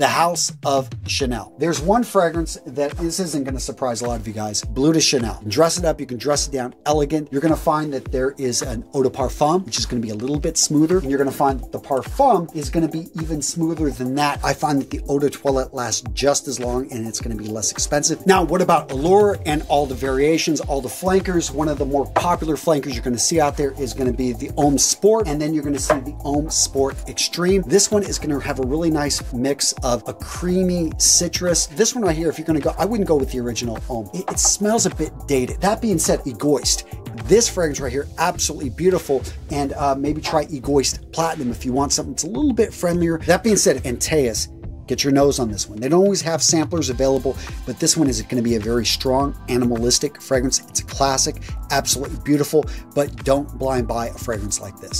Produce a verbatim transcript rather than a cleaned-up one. the house of Chanel. There's one fragrance that this isn't going to surprise a lot of you guys. Blue de Chanel. Dress it up. You can dress it down elegant. You're going to find that there is an Eau de Parfum, which is going to be a little bit smoother. And you're going to find that the Parfum is going to be even smoother than that. I find that the Eau de Toilette lasts just as long and it's going to be less expensive. Now, what about Allure and all the variations, all the flankers? One of the more popular flankers you're going to see out there is going to be the Homme Sport, and then you're going to see the Homme Sport Extreme. This one is going to have a really nice mix of a creamy citrus. This one right here, if you're going to go, I wouldn't go with the original Homme. It, it smells a bit dated. That being said, Egoist. This fragrance right here, absolutely beautiful. And uh, maybe try Egoist Platinum if you want something that's a little bit friendlier. That being said, Antaeus. Get your nose on this one. They don't always have samplers available, but this one is going to be a very strong animalistic fragrance. It's a classic, absolutely beautiful, but don't blind buy a fragrance like this.